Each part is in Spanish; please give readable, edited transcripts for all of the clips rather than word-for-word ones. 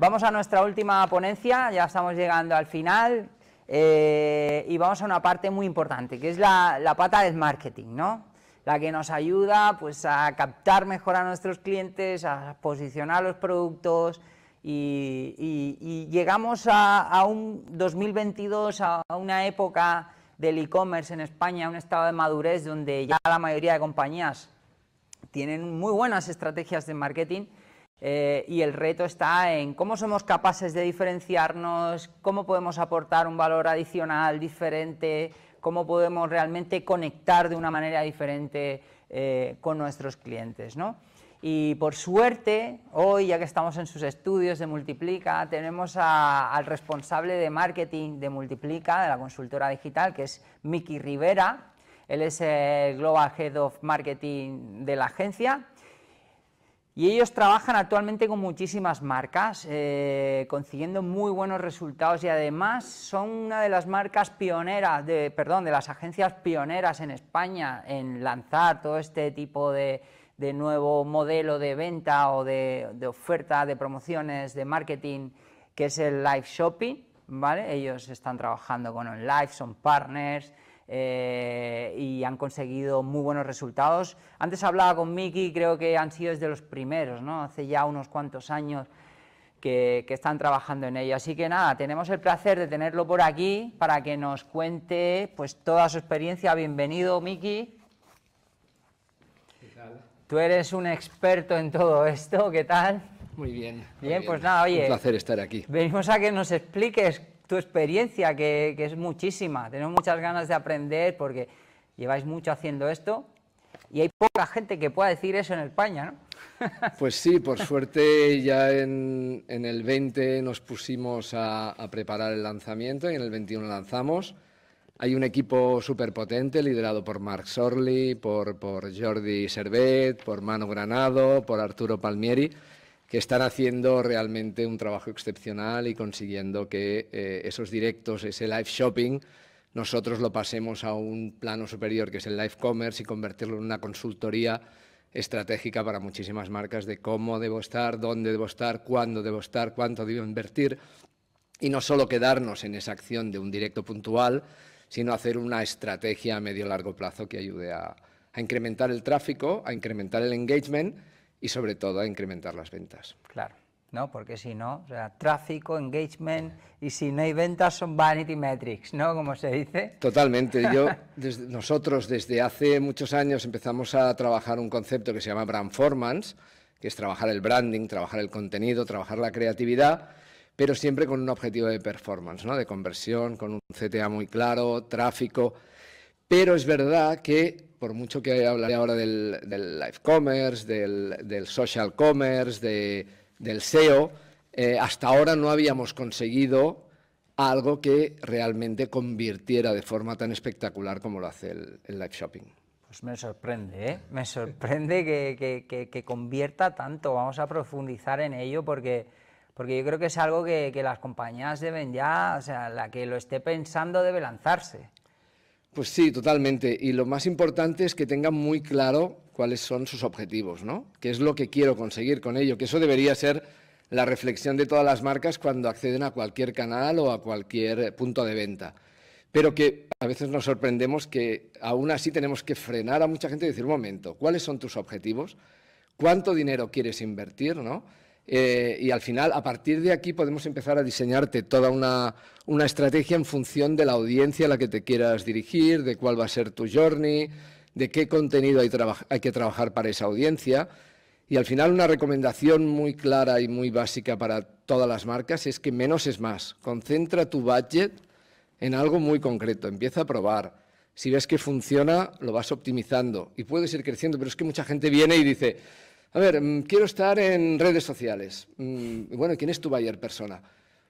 Vamos a nuestra última ponencia, ya estamos llegando al final, y vamos a una parte muy importante, que es la pata del marketing, ¿no? La que nos ayuda pues, a captar mejor a nuestros clientes, a posicionar los productos, y llegamos a un 2022, a una época del e-commerce en España, un estado de madurez donde ya la mayoría de compañías tienen muy buenas estrategias de marketing, y el reto está en cómo somos capaces de diferenciarnos, cómo podemos aportar un valor adicional, diferente, cómo podemos realmente conectar de una manera diferente con nuestros clientes, ¿no? Y por suerte, hoy, ya que estamos en sus estudios de Multiplica, tenemos al responsable de marketing de Multiplica, de la consultora digital, que es Miki Ribera. Él es el Global Head of Marketing de la agencia. Y ellos trabajan actualmente con muchísimas marcas, consiguiendo muy buenos resultados, y además son una de las marcas pioneras, de las agencias pioneras en España en lanzar todo este tipo de nuevo modelo de venta o de oferta, de promociones, de marketing, que es el live shopping, ¿vale? Ellos están trabajando con OnLive, son partners, y han conseguido muy buenos resultados. Antes hablaba con Miki, creo que han sido desde los primeros, ¿no? Hace ya unos cuantos años que están trabajando en ello. Así que nada, tenemos el placer de tenerlo por aquí para que nos cuente pues toda su experiencia. Bienvenido, Miki. Tú eres un experto en todo esto, ¿qué tal? Muy bien. Bien, pues nada, oye... Un placer estar aquí. Venimos a que nos expliques tu experiencia, que es muchísima. Tenemos muchas ganas de aprender porque lleváis mucho haciendo esto y hay poca gente que pueda decir eso en España, ¿no? Pues sí, por suerte ya en el 20 nos pusimos a preparar el lanzamiento y en el 21 lanzamos. Hay un equipo superpotente liderado por Mark Sorli, por Jordi Servet, por Manu Granado, por Arturo Palmieri, que están haciendo realmente un trabajo excepcional y consiguiendo que esos directos, ese live shopping, nosotros lo pasemos a un plano superior, que es el live commerce, y convertirlo en una consultoría estratégica para muchísimas marcas de cómo debo estar, dónde debo estar, cuándo debo estar, cuánto debo invertir, y no solo quedarnos en esa acción de un directo puntual, sino hacer una estrategia a medio-largo plazo que ayude a incrementar el tráfico, a incrementar el engagement y, sobre todo, a incrementar las ventas. Claro, ¿no? Porque si no, o sea, tráfico, engagement y si no hay ventas son vanity metrics, ¿no? Como se dice. Totalmente. Nosotros desde hace muchos años empezamos a trabajar un concepto que se llama Brandformance, que es trabajar el branding, trabajar el contenido, trabajar la creatividad, pero siempre con un objetivo de performance, ¿no? De conversión, con un CTA muy claro, tráfico. Pero es verdad que, por mucho que hablaré ahora del live commerce, del social commerce, del SEO, hasta ahora no habíamos conseguido algo que realmente convirtiera de forma tan espectacular como lo hace el live shopping. Pues me sorprende, ¿eh? Me sorprende que convierta tanto. Vamos a profundizar en ello porque yo creo que es algo que las compañías deben ya, o sea, la que lo esté pensando debe lanzarse. Pues sí, totalmente. Y lo más importante es que tengan muy claro cuáles son sus objetivos, ¿no? ¿Qué es lo que quiero conseguir con ello? Que eso debería ser la reflexión de todas las marcas cuando acceden a cualquier canal o a cualquier punto de venta. Pero que a veces nos sorprendemos que aún así tenemos que frenar a mucha gente y decir, un momento, ¿cuáles son tus objetivos? ¿Cuánto dinero quieres invertir, no? Y al final, a partir de aquí, podemos empezar a diseñarte toda una estrategia en función de la audiencia a la que te quieras dirigir, de cuál va a ser tu journey, de qué contenido hay que trabajar para esa audiencia. Y al final, una recomendación muy clara y muy básica para todas las marcas es que menos es más. Concentra tu budget en algo muy concreto, empieza a probar. Si ves que funciona, lo vas optimizando y puedes ir creciendo, pero es que mucha gente viene y dice... A ver, quiero estar en redes sociales. Bueno, ¿quién es tu buyer persona?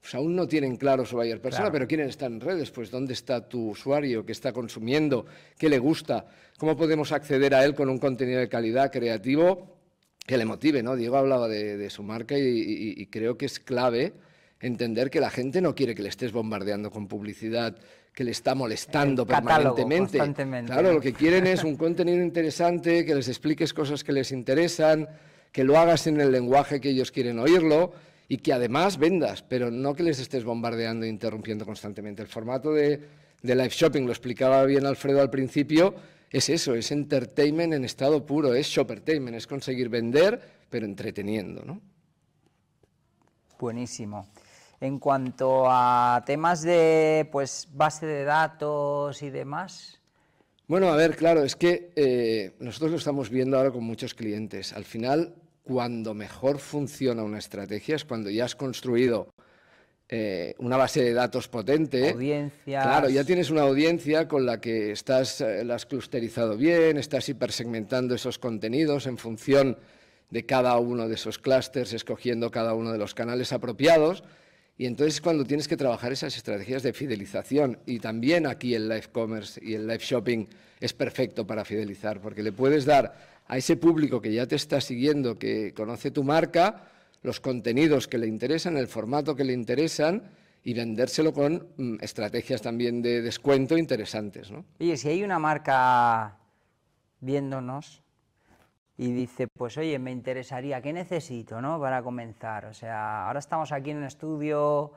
Pues aún no tienen claro su buyer persona, claro, pero quieren estar en redes. Pues ¿dónde está tu usuario? ¿Qué está consumiendo? ¿Qué le gusta? ¿Cómo podemos acceder a él con un contenido de calidad, creativo, que le motive, ¿no? Diego hablaba de su marca y creo que es clave entender que la gente no quiere que le estés bombardeando con publicidad que le está molestando permanentemente. Claro, lo que quieren es un contenido interesante, que les expliques cosas que les interesan, que lo hagas en el lenguaje que ellos quieren oírlo y que además vendas, pero no que les estés bombardeando e interrumpiendo constantemente. El formato de live shopping, lo explicaba bien Alfredo al principio, es eso, es entertainment en estado puro, es shoppertainment, es conseguir vender, pero entreteniendo, ¿no? Buenísimo. En cuanto a temas de base de datos y demás... Bueno, a ver, claro, es que nosotros lo estamos viendo ahora con muchos clientes. Al final, cuando mejor funciona una estrategia es cuando ya has construido una base de datos potente. Audiencias. Claro, ya tienes una audiencia con la que estás, la has clusterizado bien, estás hipersegmentando esos contenidos en función de cada uno de esos clústeres, escogiendo cada uno de los canales apropiados. Y entonces cuando tienes que trabajar esas estrategias de fidelización, y también aquí el live commerce y el live shopping es perfecto para fidelizar, porque le puedes dar a ese público que ya te está siguiendo, que conoce tu marca, los contenidos que le interesan, el formato que le interesan, y vendérselo con estrategias también de descuento interesantes, ¿no? Oye, si hay una marca viéndonos y dice, pues oye, me interesaría, ¿qué necesito, no?, para comenzar? O sea, ahora estamos aquí en un estudio,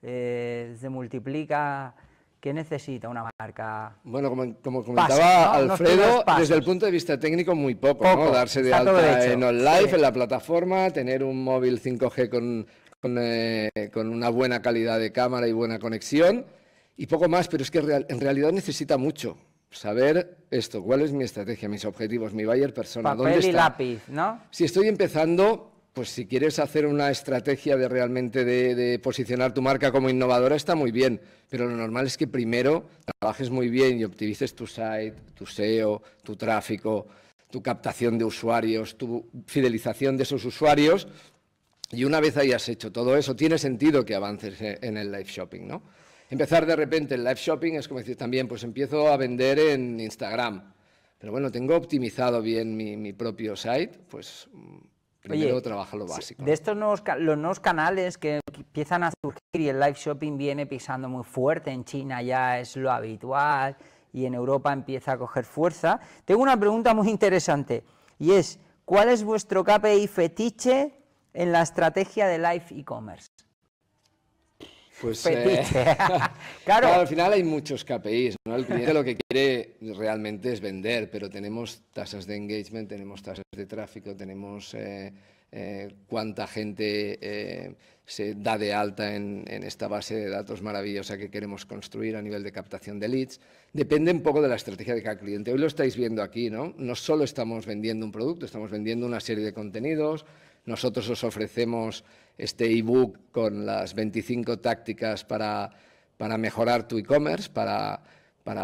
se Multiplica, ¿qué necesita una marca? Bueno, como comentaba pasos, ¿no? Alfredo, desde el punto de vista técnico muy poco, ¿no? Darse de alta en OnLive, sí, en la plataforma, tener un móvil 5G con una buena calidad de cámara y buena conexión, y poco más, pero es que en realidad necesita mucho. Saber esto, cuál es mi estrategia, mis objetivos, mi buyer persona, papel dónde está. Y lápiz, ¿no? Si estoy empezando, pues si quieres hacer una estrategia de realmente de posicionar tu marca como innovadora, está muy bien, pero lo normal es que primero trabajes muy bien y optimices tu site, tu SEO, tu tráfico, tu captación de usuarios, tu fidelización de esos usuarios, y una vez hayas hecho todo eso, tiene sentido que avances en el live shopping, ¿no? Empezar de repente el live shopping es como decir también, pues empiezo a vender en Instagram. Pero bueno, tengo optimizado bien mi propio site, pues primero trabaja lo básico. De estos los nuevos canales que empiezan a surgir, y el live shopping viene pisando muy fuerte, en China ya es lo habitual y en Europa empieza a coger fuerza. Tengo una pregunta muy interesante y es, ¿cuál es vuestro KPI fetiche en la estrategia de live e-commerce? Pues, claro, al final hay muchos KPIs, ¿no? El cliente lo que quiere realmente es vender, pero tenemos tasas de engagement, tenemos tasas de tráfico, tenemos cuánta gente se da de alta en esta base de datos maravillosa que queremos construir a nivel de captación de leads. Depende un poco de la estrategia de cada cliente. Hoy lo estáis viendo aquí, ¿no? No solo estamos vendiendo un producto, estamos vendiendo una serie de contenidos. Nosotros os ofrecemos este ebook con las 25 tácticas para mejorar tu e-commerce, para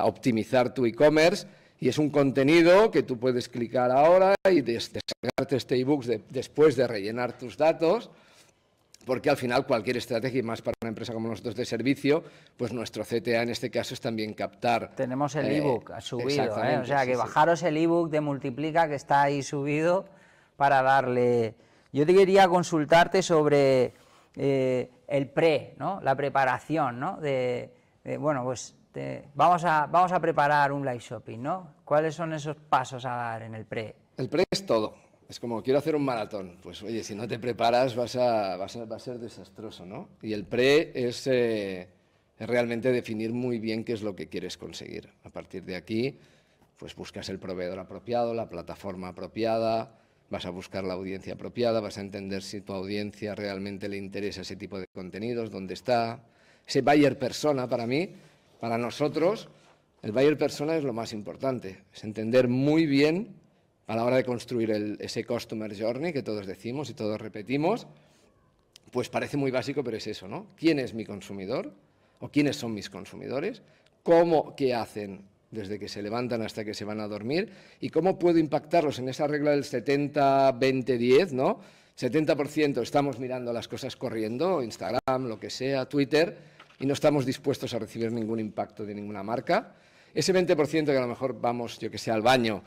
optimizar tu e-commerce, y es un contenido que tú puedes clicar ahora y descargarte este ebook después de rellenar tus datos, porque al final cualquier estrategia, y más para una empresa como nosotros de servicio, pues nuestro CTA en este caso es también captar. Tenemos el ebook subido, o sea que sí, bajaros el ebook de Multiplica que está ahí subido para darle... Yo te quería consultarte sobre el pre, ¿no? La preparación, ¿no? Bueno, pues vamos a preparar un live shopping, ¿no? ¿Cuáles son esos pasos a dar en el pre? El pre es todo. Es como, quiero hacer un maratón. Pues, oye, si no te preparas va a ser desastroso, ¿no? Y el pre es realmente definir muy bien qué es lo que quieres conseguir. A partir de aquí, pues buscas el proveedor apropiado, la plataforma apropiada... Vas a buscar la audiencia apropiada, vas a entender si tu audiencia realmente le interesa ese tipo de contenidos, dónde está. Ese buyer persona, para mí, para nosotros, el buyer persona es lo más importante. Es entender muy bien a la hora de construir ese customer journey que todos decimos y todos repetimos. Pues parece muy básico, pero es eso, ¿no? ¿Quién es mi consumidor? ¿O quiénes son mis consumidores? ¿Cómo, qué hacen desde que se levantan hasta que se van a dormir, y cómo puedo impactarlos en esa regla del 70-20-10, ¿no? 70% estamos mirando las cosas corriendo, Instagram, lo que sea, Twitter, y no estamos dispuestos a recibir ningún impacto de ninguna marca, Ese 20% que a lo mejor vamos, yo que sé, al baño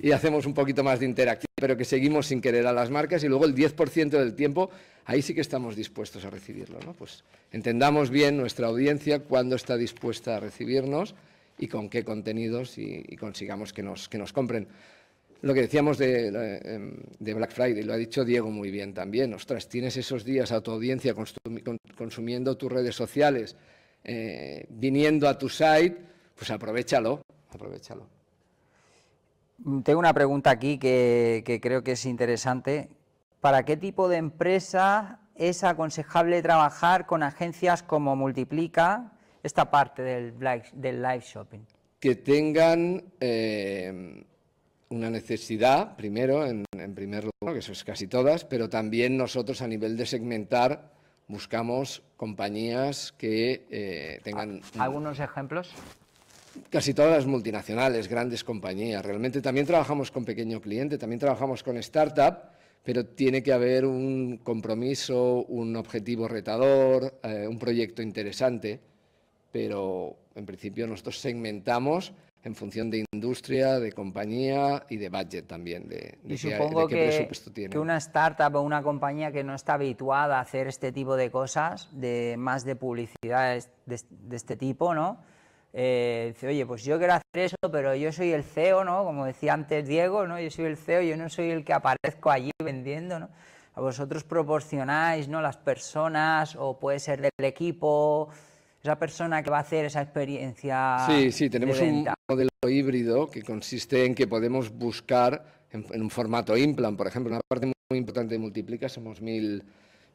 y hacemos un poquito más de interacción, pero que seguimos sin querer a las marcas, y luego el 10% del tiempo, ahí sí que estamos dispuestos a recibirlo, ¿no? Pues entendamos bien nuestra audiencia, cuándo está dispuesta a recibirnos y con qué contenidos, y consigamos que nos compren. Lo que decíamos de Black Friday, lo ha dicho Diego muy bien también. Ostras, tienes esos días a tu audiencia consumiendo tus redes sociales, viniendo a tu site, pues aprovechalo, aprovechalo. Tengo una pregunta aquí que creo que es interesante. ¿Para qué tipo de empresa es aconsejable trabajar con agencias como Multiplica, esta parte del live shopping? Que tengan... una necesidad, primero, en primer lugar, que eso es casi todas, pero también nosotros a nivel de segmentar buscamos compañías que tengan... ¿Algunos ejemplos? Casi todas las multinacionales, grandes compañías. Realmente también trabajamos con pequeño cliente, también trabajamos con startup, pero tiene que haber un compromiso, un objetivo retador, un proyecto interesante, pero en principio nosotros segmentamos en función de industria, de compañía y de budget también, de supongo qué presupuesto tiene. Que una startup o una compañía que no está habituada a hacer este tipo de cosas, más de publicidad de este tipo, ¿no? Dice, oye, pues yo quiero hacer eso, pero yo soy el CEO, ¿no? Como decía antes Diego, ¿no? Yo soy el CEO, yo no soy el que aparezco allí vendiendo, ¿no? A vosotros proporcionáis, ¿no? Las personas, o puede ser del equipo... Esa persona que va a hacer esa experiencia. Sí, sí, tenemos un modelo híbrido que consiste en que podemos buscar en un formato implant, por ejemplo. Una parte muy importante de Multiplica, somos 1000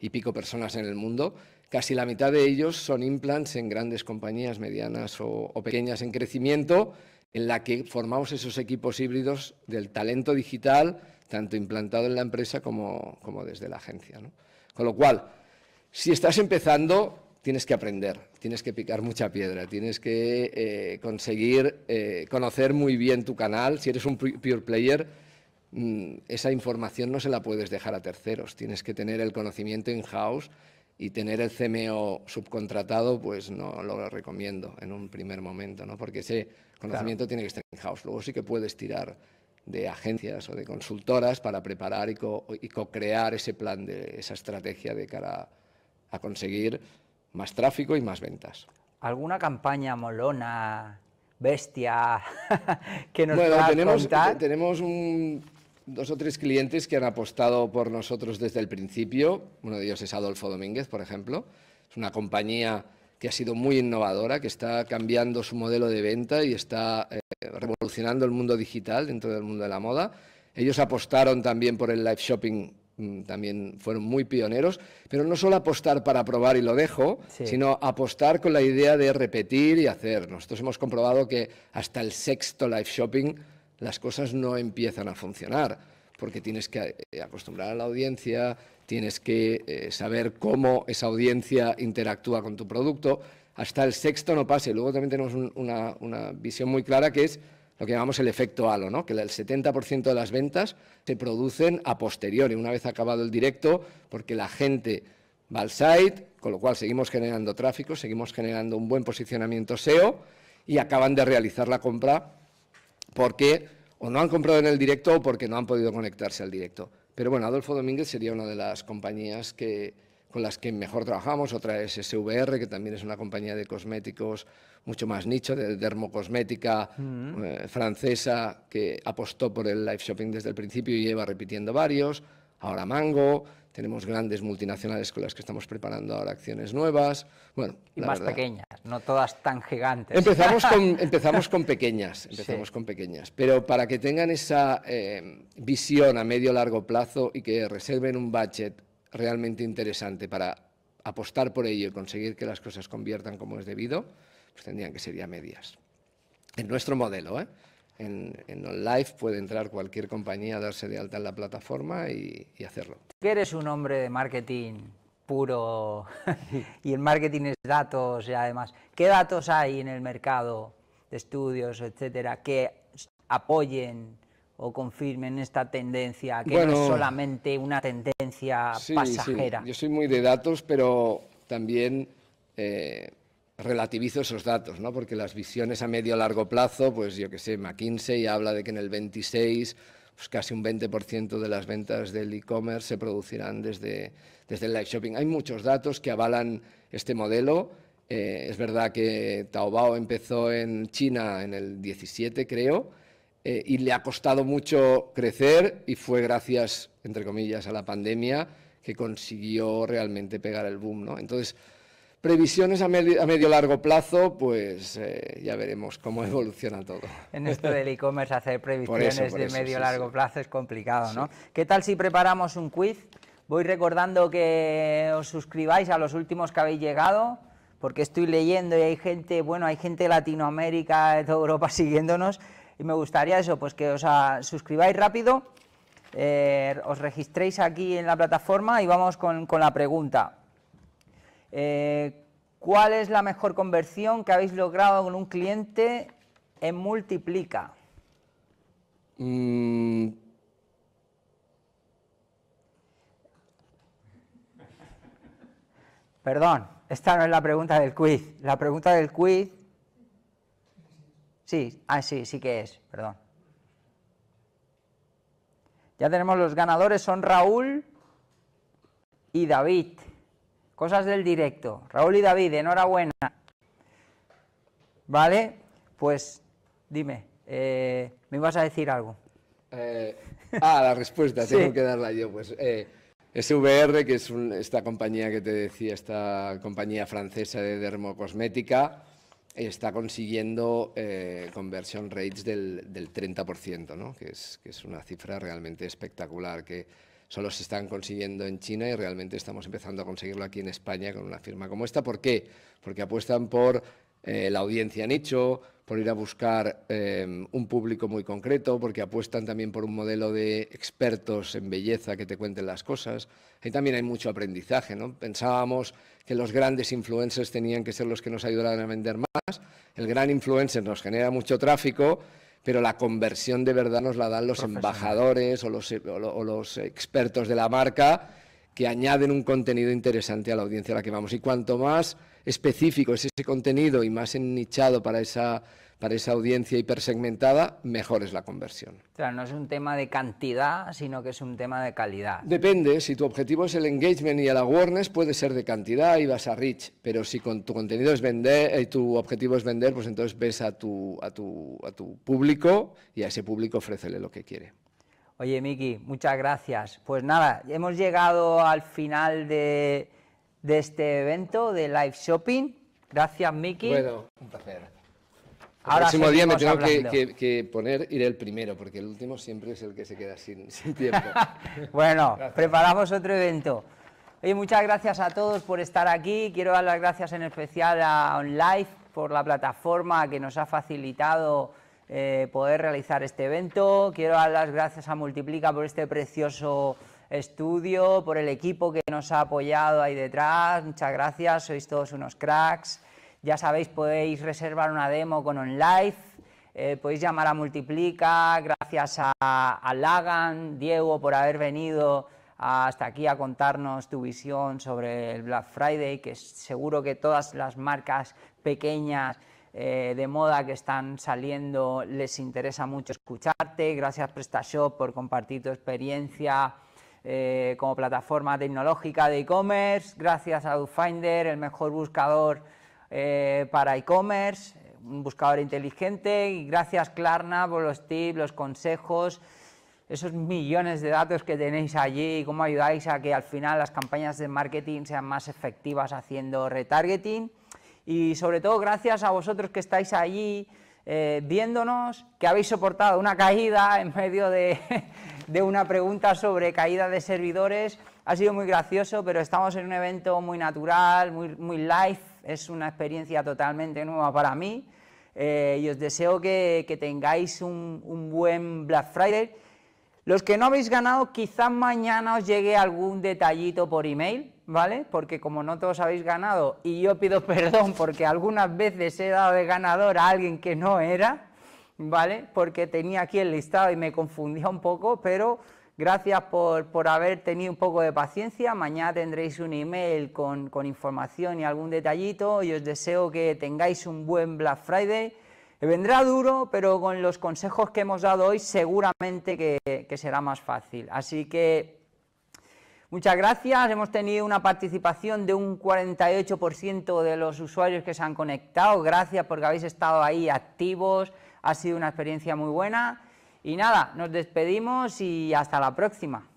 y pico personas en el mundo. Casi la mitad de ellos son implants en grandes compañías medianas o pequeñas en crecimiento, en la que formamos esos equipos híbridos del talento digital, tanto implantado en la empresa como desde la agencia, ¿no? Con lo cual, si estás empezando... Tienes que aprender, tienes que picar mucha piedra, tienes que conseguir conocer muy bien tu canal. Si eres un pure player, esa información no se la puedes dejar a terceros. Tienes que tener el conocimiento in-house, y tener el CMO subcontratado, pues no lo recomiendo en un primer momento, ¿no? Porque ese conocimiento tiene que estar in-house. Luego sí que puedes tirar de agencias o de consultoras para preparar y co-crear ese plan, esa estrategia de cara a conseguir más tráfico y más ventas. ¿Alguna campaña molona, bestia, que nos puedas contar? Tenemos 2 o 3 clientes que han apostado por nosotros desde el principio. Uno de ellos es Adolfo Domínguez, por ejemplo. Es una compañía que ha sido muy innovadora, que está cambiando su modelo de venta y está revolucionando el mundo digital dentro del mundo de la moda. Ellos apostaron también por el live shopping. También fueron muy pioneros, pero no solo apostar para probar y lo dejo, sí, sino apostar con la idea de repetir y hacer. Nosotros hemos comprobado que hasta el 6º live shopping las cosas no empiezan a funcionar, porque tienes que acostumbrar a la audiencia, tienes que saber cómo esa audiencia interactúa con tu producto. Hasta el 6º no pase. Luego también tenemos una visión muy clara, que es lo que llamamos el efecto halo, ¿no? Que el 70% de las ventas se producen a posteriori, una vez acabado el directo, porque la gente va al site, con lo cual seguimos generando tráfico, seguimos generando un buen posicionamiento SEO y acaban de realizar la compra porque o no han comprado en el directo o porque no han podido conectarse al directo. Pero bueno, Adolfo Domínguez sería una de las compañías con las que mejor trabajamos. Otra es SVR, que también es una compañía de cosméticos mucho más nicho, de dermocosmética francesa, que apostó por el live shopping desde el principio y lleva repitiendo varios. Ahora Mango, tenemos grandes multinacionales con las que estamos preparando ahora acciones nuevas. Bueno, y más pequeñas, no todas tan gigantes. Empezamos con pequeñas, pero para que tengan esa visión a medio-largo plazo y que reserven un budget realmente interesante para apostar por ello y conseguir que las cosas conviertan como es debido, pues tendrían que ser ya medias. En nuestro modelo, ¿eh? En OnLive puede entrar cualquier compañía, darse de alta en la plataforma y hacerlo. Que eres un hombre de marketing puro y el marketing es datos y además. ¿Qué datos hay en el mercado de estudios, etcétera, que apoyen o confirmen esta tendencia, que bueno, no es solamente una tendencia pasajera? Sí. Yo soy muy de datos, pero también relativizo esos datos, ¿no? Porque las visiones a medio o largo plazo, pues yo qué sé, McKinsey habla de que en el 26, pues casi un 20% de las ventas del e-commerce se producirán desde el live shopping. Hay muchos datos que avalan este modelo. Es verdad que Taobao empezó en China en el 17, creo, y le ha costado mucho crecer, y fue gracias, entre comillas, a la pandemia que consiguió realmente pegar el boom, ¿no? Entonces, previsiones a medio largo plazo, pues ya veremos cómo evoluciona todo. En esto del e-commerce, hacer previsiones por eso, de medio largo plazo es complicado, ¿no? ¿Qué tal si preparamos un quiz? Voy recordando que os suscribáis a los últimos que habéis llegado, porque estoy leyendo y hay gente, bueno, hay gente de Latinoamérica, de toda Europa siguiéndonos, y me gustaría eso, pues que os suscribáis rápido, os registréis aquí en la plataforma y vamos con la pregunta. ¿Cuál es la mejor conversión que habéis logrado con un cliente en Multiplica? Perdón, esta no es la pregunta del quiz. La pregunta del quiz... Sí, sí que es, perdón. Ya tenemos los ganadores, son Raúl y David. Cosas del directo. Raúl y David, enhorabuena. Vale, pues dime, ¿me ibas a decir algo? La respuesta, tengo que darla yo. Pues SVR, que es esta compañía que te decía, esta compañía francesa de dermocosmética, está consiguiendo conversion rates del 30%, ¿no? Que es una cifra realmente espectacular, que solo se están consiguiendo en China y realmente estamos empezando a conseguirlo aquí en España con una firma como esta. ¿Por qué? Porque apuestan por la audiencia nicho, por ir a buscar un público muy concreto, porque apuestan también por un modelo de expertos en belleza que te cuenten las cosas. Ahí también hay mucho aprendizaje, ¿no? Pensábamos que los grandes influencers tenían que ser los que nos ayudaran a vender más. El gran influencer nos genera mucho tráfico, pero la conversión de verdad nos la dan los embajadores o los expertos de la marca, que añaden un contenido interesante a la audiencia a la que vamos. Y cuanto más específico es ese contenido y más ennichado para esa audiencia hipersegmentada, mejor es la conversión. Claro, no es un tema de cantidad, sino que es un tema de calidad. Depende, si tu objetivo es el engagement y el awareness, puede ser de cantidad y vas a reach, pero si con tu contenido es vender, tu objetivo es vender, pues entonces ves a tu público y a ese público ofrécele lo que quiere. Oye, Miki, muchas gracias. Pues nada, hemos llegado al final de este evento de live shopping. Gracias, Miki. Bueno, un placer. El próximo día me tengo que poner, iré el primero, porque el último siempre es el que se queda sin tiempo. Bueno, gracias. Preparamos otro evento. Oye, muchas gracias a todos por estar aquí. Quiero dar las gracias en especial a OnLive por la plataforma que nos ha facilitado poder realizar este evento. Quiero dar las gracias a Multiplica por este precioso estudio, por el equipo que nos ha apoyado ahí detrás. Muchas gracias, sois todos unos cracks. Ya sabéis, podéis reservar una demo con OnLive, podéis llamar a Multiplica. Gracias a Laagam, Diego, por haber venido hasta aquí a contarnos tu visión sobre el Black Friday, que seguro que todas las marcas pequeñas de moda que están saliendo les interesa mucho escucharte. Gracias, PrestaShop, por compartir tu experiencia como plataforma tecnológica de e-commerce. Gracias a Doofinder, el mejor buscador para e-commerce, un buscador inteligente. Y gracias, Klarna, por los tips, los consejos, esos millones de datos que tenéis allí y cómo ayudáis a que al final las campañas de marketing sean más efectivas haciendo retargeting. Y sobre todo gracias a vosotros que estáis allí viéndonos, que habéis soportado una caída en medio de una pregunta sobre caída de servidores. Ha sido muy gracioso, pero estamos en un evento muy natural, muy live. Es una experiencia totalmente nueva para mí. Y os deseo que tengáis un buen Black Friday. Los que no habéis ganado, quizás mañana os llegue algún detallito por email, ¿vale? Porque como no todos habéis ganado, y yo pido perdón porque algunas veces he dado de ganador a alguien que no era, ¿vale? Porque tenía aquí el listado y me confundía un poco, pero Gracias por haber tenido un poco de paciencia. Mañana tendréis un email con información y algún detallito y os deseo que tengáis un buen Black Friday. Vendrá duro, pero con los consejos que hemos dado hoy seguramente que será más fácil. Así que muchas gracias. Hemos tenido una participación de un 48% de los usuarios que se han conectado. Gracias porque habéis estado ahí activos. Ha sido una experiencia muy buena. Y nada, nos despedimos y hasta la próxima.